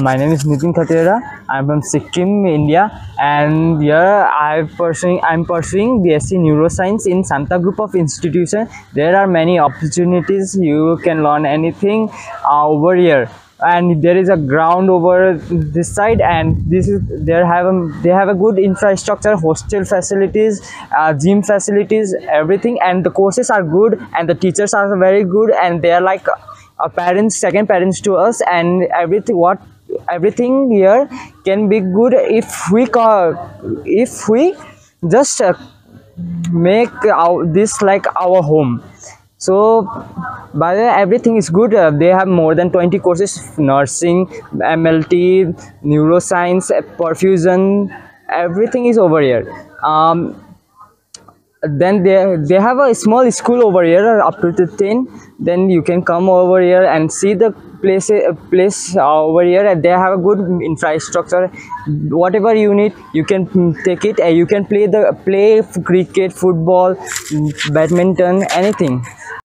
My name is Nithin Khatiwora. I'm from Sikkim, India, and here I'm pursuing BSc Neuroscience in Shantha Group of Institutions. There are many opportunities. You can learn anything over here, and there is a ground over this side, and they have a good infrastructure, hostel facilities, gym facilities, everything, and the courses are good, and the teachers are very good, and they are like our parents, second parents to us, and everything here can be good if we just make this like our home. So by the way, everything is good. They have more than 20 courses: nursing, MLT, neuroscience, perfusion. Everything is over here. Then they have a small school over here up to 10. Then you can come over here and see the place over here. They have a good infrastructure. Whatever you need, you can take it, and you can play cricket, football, badminton, anything.